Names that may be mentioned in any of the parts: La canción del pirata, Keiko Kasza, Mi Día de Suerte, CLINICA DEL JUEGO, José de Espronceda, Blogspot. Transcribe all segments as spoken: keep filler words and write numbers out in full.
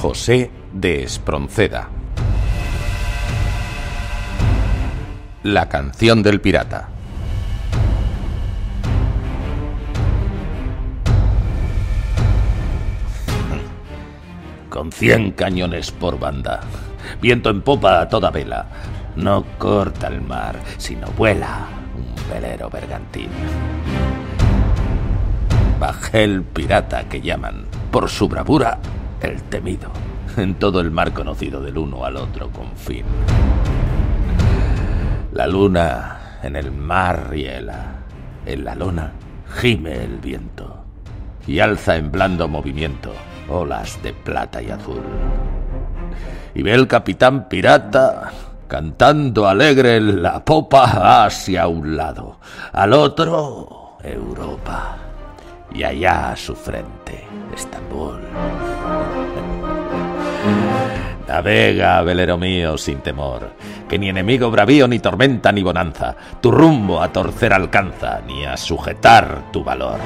José de Espronceda. La canción del pirata. Con cien cañones por banda, viento en popa a toda vela, no corta el mar, sino vuela un velero bergantín. Bajé el pirata que llaman, por su bravura, el temido, en todo el mar conocido del uno al otro confín. La luna en el mar riela, en la lona gime el viento, y alza en blando movimiento olas de plata y azul. Y ve el capitán pirata cantando alegre en la popa hacia un lado, al otro Europa, y allá a su frente Estambul. Navega, velero mío, sin temor, que ni enemigo bravío, ni tormenta, ni bonanza, tu rumbo a torcer alcanza, ni a sujetar tu valor.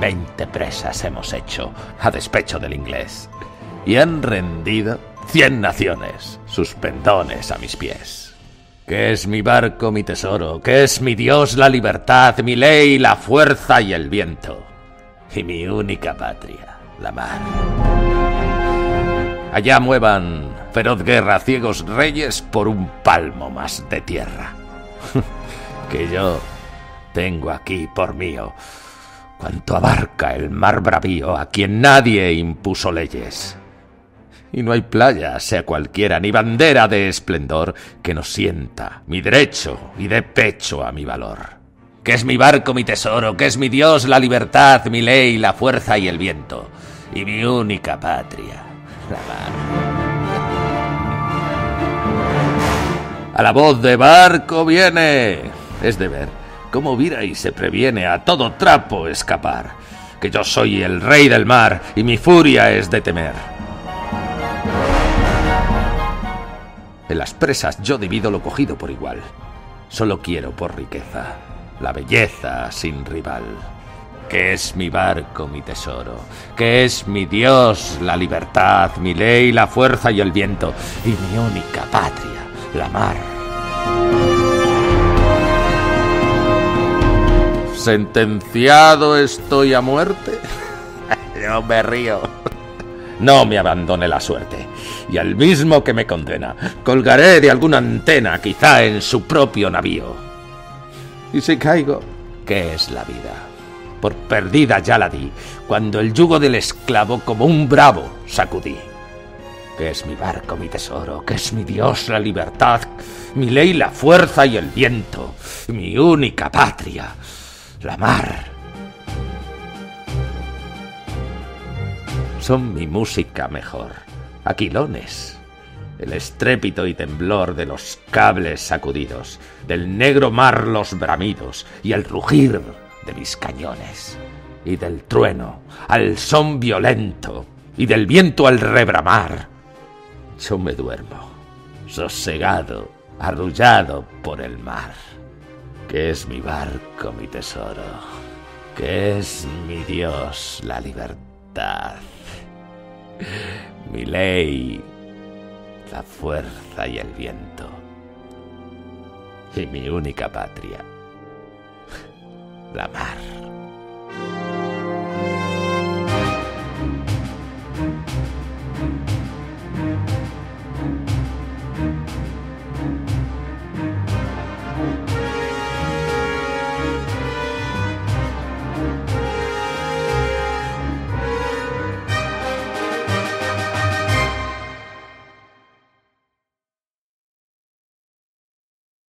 Veinte presas hemos hecho a despecho del inglés, y han rendido cien naciones sus pendones a mis pies. Que es mi barco mi tesoro, que es mi Dios la libertad, mi ley la fuerza y el viento, y mi única patria la mar. Allá muevan feroz guerra ciegos reyes por un palmo más de tierra, que yo tengo aquí por mío cuanto abarca el mar bravío, a quien nadie impuso leyes. Y no hay playa, sea cualquiera, ni bandera de esplendor, que no sienta mi derecho y dé pecho a mi valor. Que es mi barco mi tesoro, que es mi Dios la libertad, mi ley la fuerza y el viento, y mi única patria, la mar. A la voz de barco viene, es de ver cómo vira y se previene a todo trapo escapar, que yo soy el rey del mar y mi furia es de temer. En las presas yo divido lo cogido por igual, solo quiero por riqueza la belleza sin rival. Que es mi barco mi tesoro, que es mi Dios la libertad, mi ley la fuerza y el viento, y mi única patria la mar. ¿Sentenciado estoy a muerte? No me río. No me abandone la suerte, y al mismo que me condena colgaré de alguna antena, quizá en su propio navío. Y si caigo, ¿qué es la vida? Por perdida ya la di, cuando el yugo del esclavo como un bravo sacudí. Que es mi barco mi tesoro, que es mi Dios la libertad, mi ley la fuerza y el viento, mi única patria la mar. Son mi música mejor aquilones, el estrépito y temblor de los cables sacudidos, del negro mar los bramidos y el rugir de mis cañones, y del trueno al son violento y del viento al rebramar. Yo me duermo, sosegado, arrullado por el mar. Que es mi barco mi tesoro, que es mi Dios la libertad, mi ley la fuerza y el viento, y mi única patria la mar.